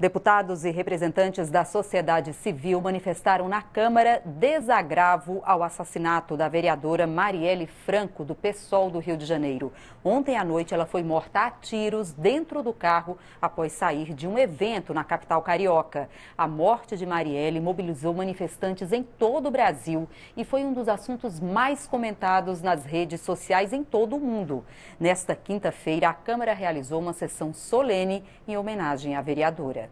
Deputados e representantes da sociedade civil manifestaram na Câmara desagravo ao assassinato da vereadora Marielle Franco, do PSOL do Rio de Janeiro. Ontem à noite, ela foi morta a tiros dentro do carro após sair de um evento na capital carioca. A morte de Marielle mobilizou manifestantes em todo o Brasil e foi um dos assuntos mais comentados nas redes sociais em todo o mundo. Nesta quinta-feira, a Câmara realizou uma sessão solene em homenagem à vereadora.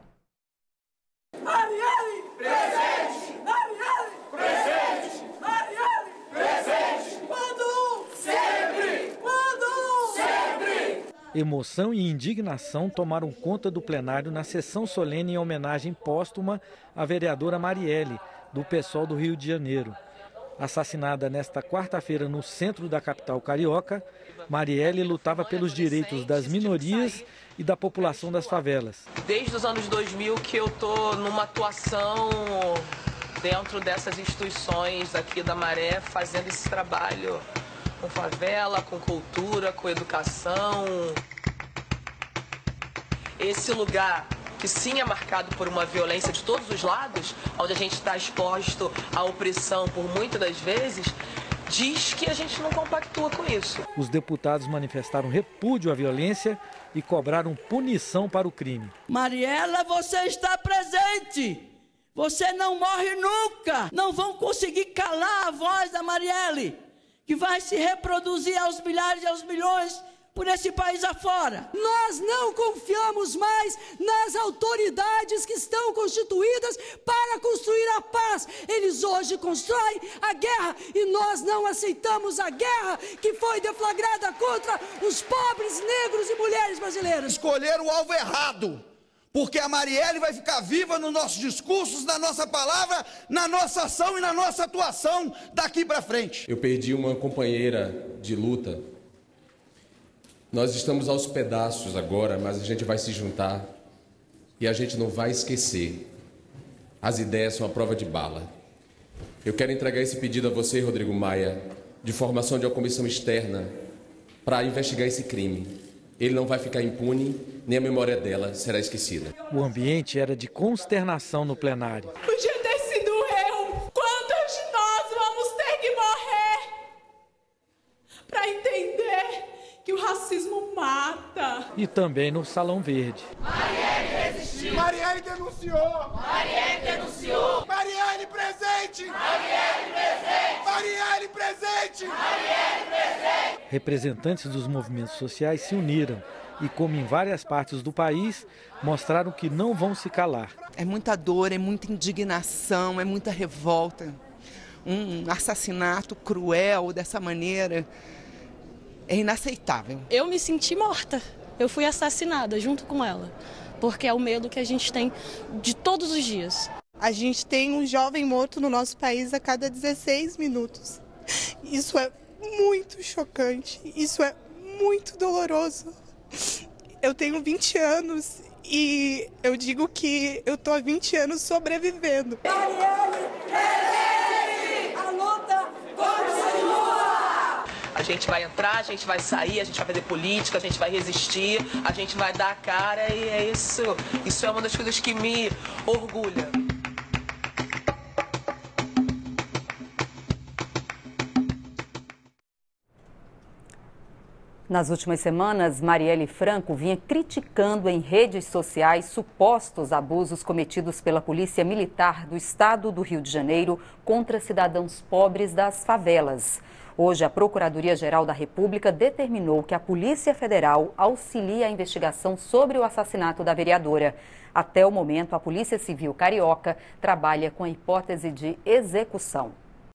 Marielle, presente! Marielle, presente! Marielle, presente! Quando? Sempre! Quando? Sempre! Emoção e indignação tomaram conta do plenário na sessão solene em homenagem póstuma à vereadora Marielle, do PSOL do Rio de Janeiro. Assassinada nesta quarta-feira no centro da capital carioca, Marielle lutava pelos direitos das minorias e da população das favelas. Desde os anos 2000 que eu estou numa atuação dentro dessas instituições aqui da Maré, fazendo esse trabalho com favela, com cultura, com educação. Esse lugar que sim é marcado por uma violência de todos os lados, onde a gente está exposto à opressão por muitas das vezes, diz que a gente não compactua com isso. Os deputados manifestaram repúdio à violência e cobraram punição para o crime. Marielle, você está presente! Você não morre nunca! Não vão conseguir calar a voz da Marielle, que vai se reproduzir aos milhares e aos milhões por esse país afora. Nós não confiamos mais nas autoridades que estão constituídas para construir a paz. Eles hoje constroem a guerra e nós não aceitamos a guerra que foi deflagrada contra os pobres, negros e mulheres brasileiras. Escolheram o alvo errado, porque a Marielle vai ficar viva nos nossos discursos, na nossa palavra, na nossa ação e na nossa atuação daqui para frente. Eu perdi uma companheira de luta. Nós estamos aos pedaços agora, mas a gente vai se juntar e a gente não vai esquecer. As ideias são a prova de bala. Eu quero entregar esse pedido a você, Rodrigo Maia, de formação de uma comissão externa para investigar esse crime. Ele não vai ficar impune, nem a memória dela será esquecida. O ambiente era de consternação no plenário. Podia ter sido eu. Quantos de nós vamos ter que morrer para entender que o racismo mata? E também no Salão Verde. Marielle resistiu. Marielle denunciou. Marielle denunciou. Marielle presente. Marielle presente. Marielle presente. Marielle presente. Representantes dos movimentos sociais se uniram e, como em várias partes do país, mostraram que não vão se calar. É muita dor, é muita indignação, é muita revolta. Um assassinato cruel dessa maneira é inaceitável. Eu me senti morta. Eu fui assassinada junto com ela, porque é o medo que a gente tem de todos os dias. A gente tem um jovem morto no nosso país a cada 16 minutos. Isso é muito chocante, isso é muito doloroso. Eu tenho 20 anos e eu digo que eu tô há 20 anos sobrevivendo. A gente vai entrar, a gente vai sair, a gente vai fazer política, a gente vai resistir, a gente vai dar a cara e é isso. Isso é uma das coisas que me orgulha. Nas últimas semanas, Marielle Franco vinha criticando em redes sociais supostos abusos cometidos pela Polícia Militar do Estado do Rio de Janeiro contra cidadãos pobres das favelas. Hoje, a Procuradoria-Geral da República determinou que a Polícia Federal auxilie a investigação sobre o assassinato da vereadora. Até o momento, a Polícia Civil Carioca trabalha com a hipótese de execução.